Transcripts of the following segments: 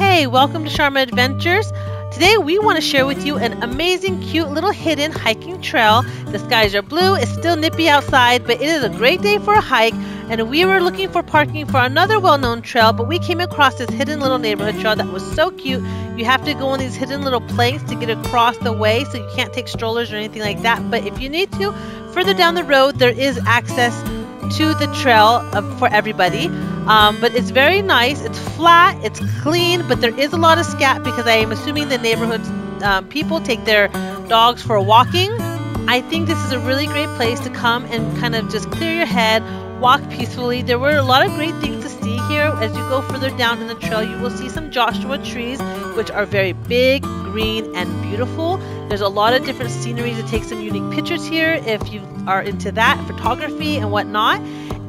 Hey, welcome to Sharma Adventures. Today we want to share with you an amazing, cute little hidden hiking trail. The skies are blue, it's still nippy outside, but it is a great day for a hike. And we were looking for parking for another well-known trail, but we came across this hidden little neighborhood trail that was so cute. You have to go on these hidden little planks to get across the way, so you can't take strollers or anything like that. But if you need to, further down the road there is access to the trail for everybody. But it's very nice, it's flat, it's clean, but there is a lot of scat because I am assuming the neighborhood's people take their dogs for walking. I think this is a really great place to come and kind of just clear your head, walk peacefully. There were a lot of great things to see here. As you go further down in the trail, you will see some Joshua trees, which are very big, green, and beautiful. There's a lot of different sceneries to take some unique pictures here if you are into that, photography and whatnot.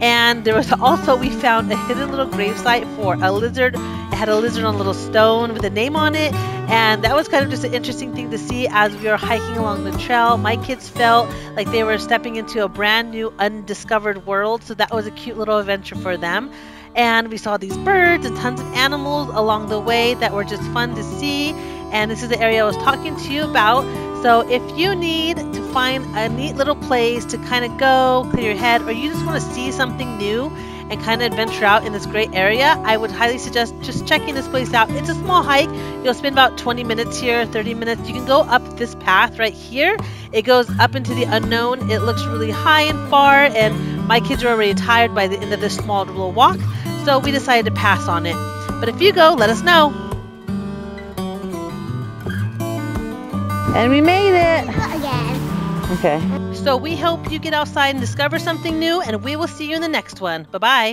And there was also, we found a hidden little gravesite for a lizard. It had a lizard on a little stone with a name on it. And that was kind of just an interesting thing to see as we were hiking along the trail. My kids felt like they were stepping into a brand new undiscovered world. So that was a cute little adventure for them. And we saw these birds and tons of animals along the way that were just fun to see. And this is the area I was talking to you about. So if you need to find a neat little place to kind of go, clear your head, or you just want to see something new and kind of adventure out in this great area, I would highly suggest just checking this place out. It's a small hike. You'll spend about 20 minutes here, 30 minutes. You can go up this path right here. It goes up into the unknown. It looks really high and far, and my kids are already tired by the end of this small little walk, so we decided to pass on it. But if you go, let us know. And we made it! Again. Okay. So we hope you get outside and discover something new, and we will see you in the next one. Bye-bye.